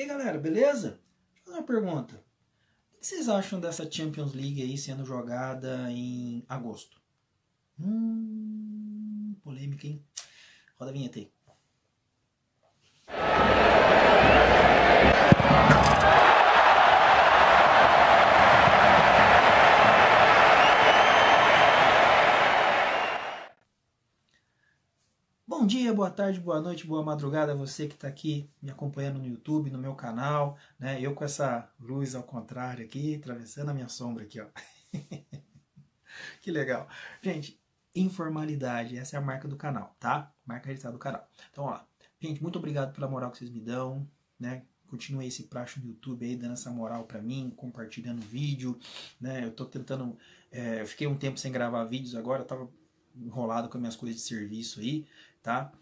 E aí, galera, beleza? Deixa eu fazer uma pergunta. O que vocês acham dessa Champions League aí sendo jogada em agosto? Polêmica, hein? Roda a vinheta aí. Bom dia, boa tarde, boa noite, boa madrugada a você que está aqui me acompanhando no YouTube, no meu canal, né? Eu com essa luz ao contrário aqui, atravessando a minha sombra aqui, ó. Que legal. Gente, informalidade, essa é a marca do canal, tá? Marca registrada do canal. Então, ó, gente, muito obrigado pela moral que vocês me dão, né? Continue esse praxe do YouTube aí, dando essa moral pra mim, compartilhando o vídeo, né? Eu tô tentando... eu fiquei um tempo sem gravar vídeos agora, eu tava enrolado com as minhas coisas de serviço aí, tá?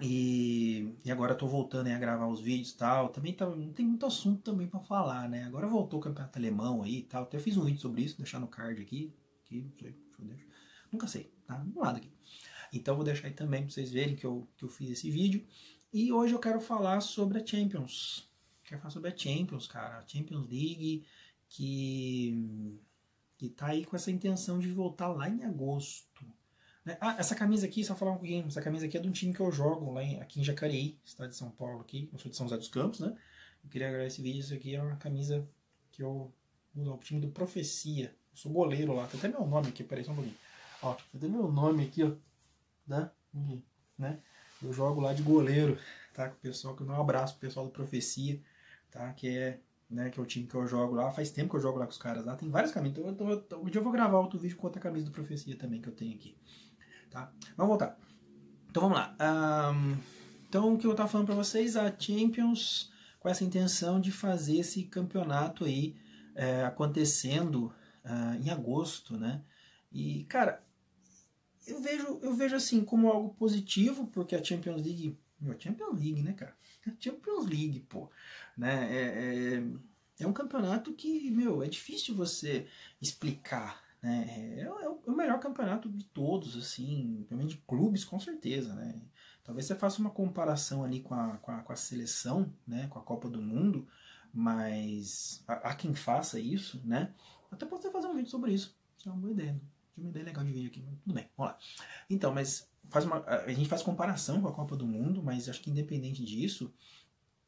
E agora eu tô voltando aí a gravar os vídeos e tal. Também tá, não tem muito assunto também pra falar, né? Agora voltou o campeonato alemão aí e tal. Até fiz um vídeo sobre isso, vou deixar no card aqui. Nunca sei, tá? Do lado aqui. Então vou deixar aí também pra vocês verem que eu fiz esse vídeo. E hoje eu quero falar sobre a Champions. Quero falar sobre a Champions, cara. A Champions League que tá aí com essa intenção de voltar lá em agosto. Ah, essa camisa aqui, só falar um pouquinho, essa camisa aqui é de um time que eu jogo lá aqui em Jacareí, estado de São Paulo aqui, eu sou de São José dos Campos, né? Eu queria gravar esse vídeo, isso aqui é uma camisa que eu uso, o time do Profecia, eu sou goleiro lá, tem até meu nome aqui, peraí só um pouquinho, ó, tem até meu nome aqui, ó, né? Eu jogo lá de goleiro, tá, com o pessoal, que eu dou um abraço pro pessoal do Profecia, tá, que é... Né, que é o time que eu jogo lá, faz tempo que eu jogo lá com os caras lá, tem vários caminhos, então um dia eu vou gravar outro vídeo com outra camisa do Profecia também que eu tenho aqui, tá? Vamos voltar, então vamos lá, então o que eu tava falando pra vocês, a Champions com essa intenção de fazer esse campeonato aí acontecendo em agosto, né? E cara, eu vejo assim como algo positivo, porque a Champions League... Meu, Champions League, né, cara? Champions League, pô. Né? É um campeonato que, meu, é difícil você explicar, né? É o melhor campeonato de todos, assim, pelo menos de clubes, com certeza, né? Talvez você faça uma comparação ali com a seleção, né? Com a Copa do Mundo, mas há quem faça isso, né? Até posso até fazer um vídeo sobre isso. Isso é uma boa ideia, né? Tinha uma ideia legal de vídeo aqui, mas tudo bem, vamos lá. Então, mas... a gente faz comparação com a Copa do Mundo, mas acho que independente disso,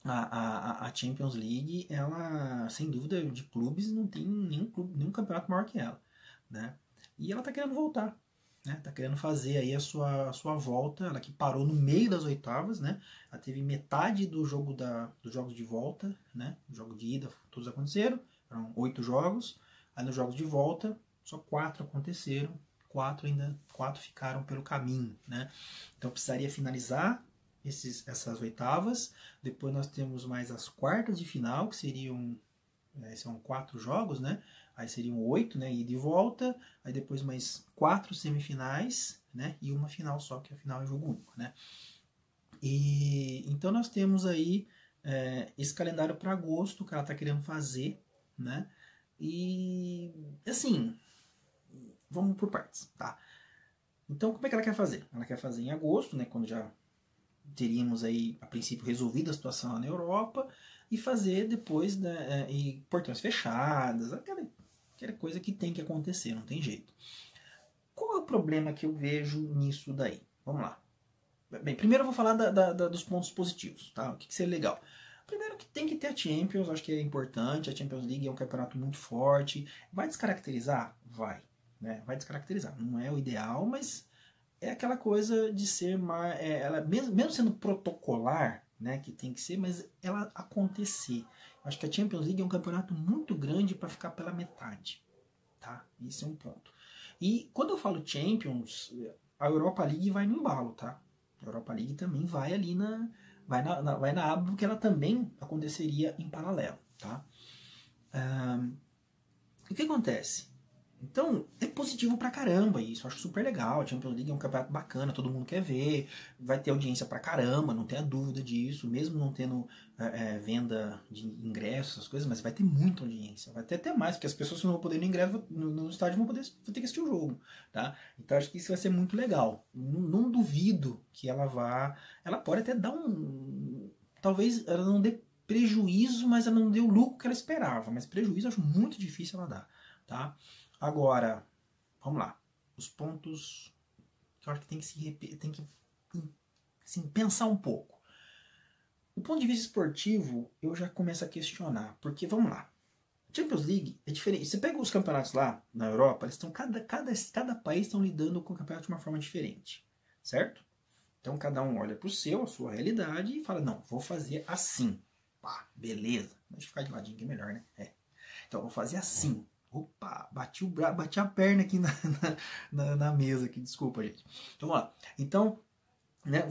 a Champions League, ela, sem dúvida, de clubes, não tem nenhum campeonato maior que ela, né? E ela tá querendo voltar, né? Tá querendo fazer aí a sua volta, ela que parou no meio das oitavas, né? Ela teve metade do jogo dos jogos de volta, né? O jogo de ida, todos aconteceram, eram 8 jogos, aí nos jogos de volta, só 4 aconteceram, 4 ficaram pelo caminho, né? Então precisaria finalizar essas oitavas, depois nós temos mais as quartas de final, que seriam, são 4 jogos, né? Aí seriam 8, né? Ida e volta, aí depois mais 4 semifinais, né? E uma final só, que a final é jogo único, né? E então nós temos aí esse calendário para agosto que ela tá querendo fazer, né? E assim... Vamos por partes, tá? Então, como é que ela quer fazer? Ela quer fazer em agosto, né? Quando já teríamos aí, a princípio, resolvido a situação lá na Europa. E fazer depois, né? E portões fechadas, aquela coisa que tem que acontecer, não tem jeito. Qual é o problema que eu vejo nisso daí? Vamos lá. Bem, primeiro eu vou falar dos pontos positivos, tá? O que seria legal? Primeiro que tem que ter a Champions, acho que é importante. A Champions League é um campeonato muito forte. Vai descaracterizar? Vai. Né, vai descaracterizar, não é o ideal, mas é aquela coisa de ser mais, ela mesmo sendo protocolar, né, que tem que ser, mas ela acontecer. Acho que a Champions League é um campeonato muito grande para ficar pela metade, tá? Isso é um ponto. E quando eu falo Champions, a Europa League vai no embalo, tá? A Europa League também vai ali vai na aba, porque ela também aconteceria em paralelo, tá? O que acontece? Então, é positivo pra caramba isso, acho super legal, a Champions League é um campeonato bacana, todo mundo quer ver, vai ter audiência pra caramba, não tenha dúvida disso, mesmo não tendo venda de ingressos, essas coisas, mas vai ter muita audiência, vai ter até mais, porque as pessoas que não vão poder ir no ingresso, no estádio vão ter que assistir o jogo, tá? Então acho que isso vai ser muito legal, não duvido que ela vá, ela pode até dar talvez ela não dê prejuízo, mas ela não deu o lucro que ela esperava. Mas prejuízo eu acho muito difícil ela dar, tá? Agora, vamos lá. Os pontos que eu acho que tem que pensar um pouco. O ponto de vista esportivo, eu já começo a questionar. Porque, vamos lá, Champions League é diferente. Você pega os campeonatos lá na Europa, eles estão, cada país estão lidando com o campeonato de uma forma diferente, certo? Então cada um olha para o seu, a sua realidade e fala, não, vou fazer assim. Pá, beleza. Deixa eu ficar de ladinho que é melhor, né? É. Então vou fazer assim. Opa, bati a perna aqui na mesa, aqui, desculpa, gente. Então, ó, então né,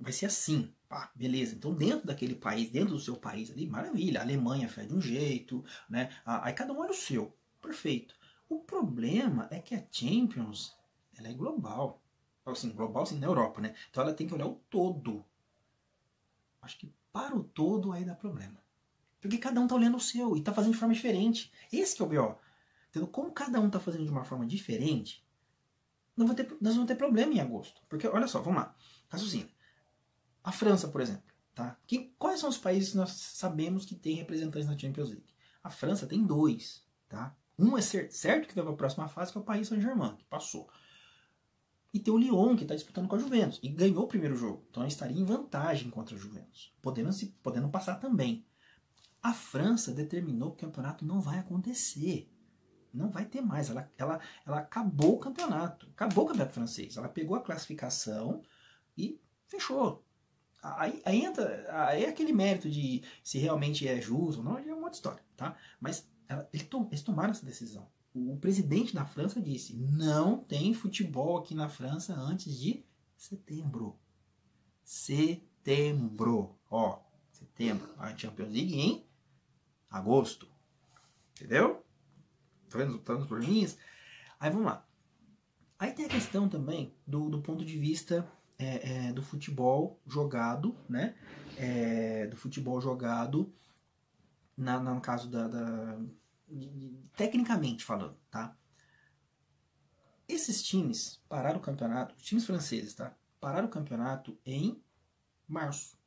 vai ser assim. Ah, beleza, então dentro daquele país, dentro do seu país ali, maravilha, a Alemanha faz de um jeito, né? Aí cada um olha o seu, perfeito. O problema é que a Champions, ela é global. Assim, global sim, na Europa, né? Então ela tem que olhar o todo. Acho que para o todo aí dá problema. Porque cada um tá olhando o seu e tá fazendo de forma diferente. Esse que é o B.O. Entendeu? Como cada um tá fazendo de uma forma diferente, nós vamos ter problema em agosto. Porque, olha só, vamos lá, raciocínio. A França, por exemplo, tá? Quais são os países que nós sabemos que tem representantes na Champions League? A França tem 2, tá? Um é certo que vai para a próxima fase, que é o Paris Saint-Germain, que passou. E tem o Lyon, que está disputando com a Juventus, e ganhou o primeiro jogo. Então, ela estaria em vantagem contra a Juventus, podendo passar também. A França determinou que o campeonato não vai acontecer. Não vai ter mais. Ela acabou o campeonato. Acabou o campeonato francês. Ela pegou a classificação e fechou. Aí é aquele mérito de se realmente é justo ou não, é uma outra história, tá? Mas eles tomaram essa decisão. O presidente da França disse, não tem futebol aqui na França antes de setembro. Setembro. Ó, setembro. A Champions League em agosto. Entendeu? Tá vendo? Tá nos probleminhas? Aí vamos lá. Aí tem a questão também do ponto de vista... do futebol jogado, né? Do futebol jogado, no caso tecnicamente falando, tá? Esses times pararam o campeonato, os times franceses, tá? Pararam o campeonato em março.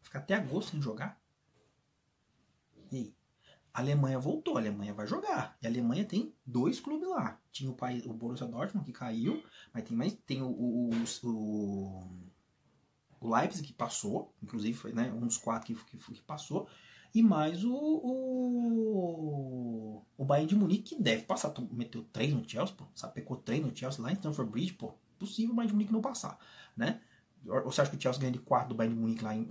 Fica até agosto sem jogar. E aí? A Alemanha voltou, a Alemanha vai jogar. E a Alemanha tem 2 clubes lá. Tinha o Borussia Dortmund, que caiu, mas tem o Leipzig, que passou, inclusive foi, né, um dos 4 que passou, e mais o Bayern de Munique, que deve passar. Meteu 3 no Chelsea, pô, sapecou 3 no Chelsea lá em Stamford Bridge, pô, possível o Bayern de Munique não passar, né? Ou você acha que o Chelsea ganha de 4 do Bayern de Munique lá em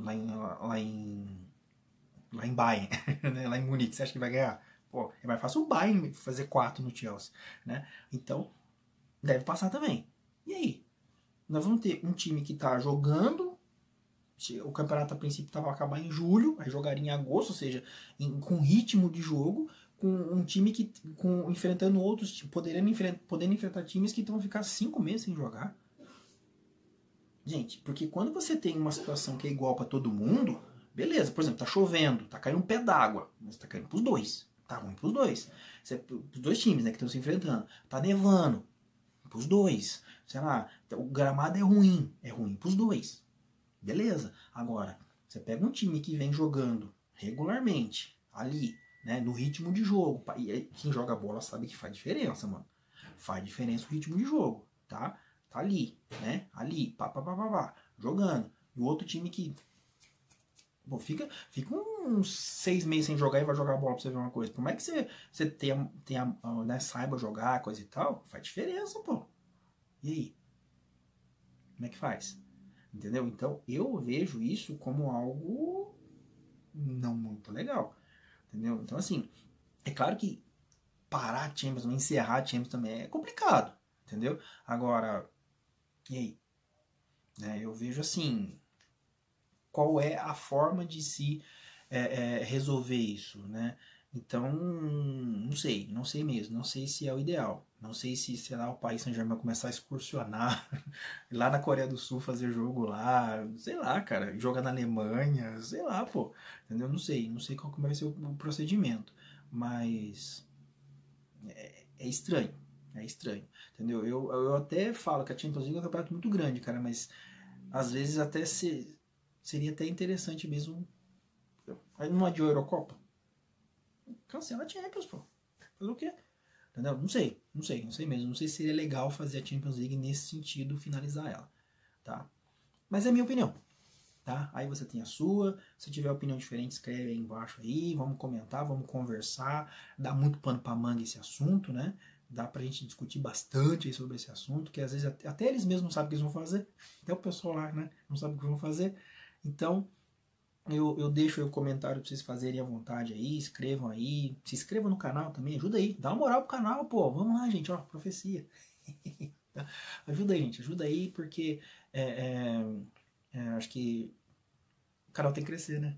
Bayern, né? Lá em Munique, você acha que vai ganhar? Pô, é mais fácil o Bayern fazer 4 no Chelsea, né? Então, deve passar também. E aí? Nós vamos ter um time que tá jogando, o campeonato a princípio vai acabar em julho, aí jogaria em agosto, ou seja, com ritmo de jogo, com um time que enfrentando outros, podendo enfrentar times que vão ficar 5 meses sem jogar. Gente, porque quando você tem uma situação que é igual para todo mundo... Beleza, por exemplo, tá chovendo, tá caindo um pé d'água, mas tá caindo pros 2. Tá ruim pros 2. Os 2 times, né, que estão se enfrentando. Tá nevando, pros 2. Sei lá, o gramado é ruim pros 2. Beleza. Agora, você pega um time que vem jogando regularmente, ali, né, no ritmo de jogo. E quem joga bola sabe que faz diferença, mano. Faz diferença o ritmo de jogo, tá? Tá ali, né, ali, pá, jogando. E o outro time que... Bom, fica uns 6 meses sem jogar e vai jogar a bola pra você ver uma coisa. Como é que você né, saiba jogar, coisa e tal? Faz diferença, pô. E aí? Como é que faz? Entendeu? Então, eu vejo isso como algo não muito legal. Entendeu? Então, assim, é claro que parar a Champions, encerrar a Champions também é complicado. Entendeu? Agora, e aí? Né, eu vejo assim... Qual é a forma de se resolver isso, né? Então, não sei mesmo, não sei se é o ideal. Não sei se, sei lá, o Paris Saint-Germain começar a excursionar lá na Coreia do Sul, fazer jogo lá, sei lá, cara, jogar na Alemanha, sei lá, pô, entendeu? Não sei qual vai ser o procedimento, mas é estranho, entendeu? Eu até falo que a Champions League é um campeonato muito grande, cara, mas às vezes até se... Seria até interessante mesmo Aí não adiou a Eurocopa? Cancela a Champions, pô. Fazer o quê? Entendeu? Não sei mesmo. Não sei se seria legal fazer a Champions League nesse sentido, finalizar ela, tá? Mas é a minha opinião, tá? Aí você tem a sua. Se tiver opinião diferente, escreve aí embaixo aí. Vamos comentar, vamos conversar. Dá muito pano pra manga esse assunto, né? Dá pra gente discutir bastante aí sobre esse assunto, que às vezes até eles mesmos não sabem o que eles vão fazer. Até o pessoal lá, né? Não sabe o que vão fazer. Então, eu deixo aí o comentário pra vocês fazerem à vontade aí, escrevam aí, se inscrevam no canal também, ajuda aí, dá uma moral pro canal, pô, vamos lá, gente, ó, Profecia. Ajuda aí, gente, ajuda aí, porque acho que o canal tem que crescer, né?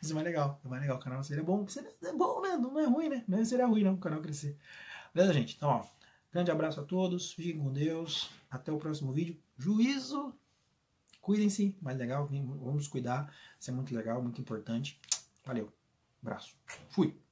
Isso é mais legal, o canal seria bom, né? Não é ruim, né? Não seria ruim, não, o canal crescer. Beleza, gente? Então, ó, grande abraço a todos, fiquem com Deus, até o próximo vídeo. Juízo! Cuidem-se, mais legal, vamos cuidar, isso é muito legal, muito importante. Valeu, abraço, fui!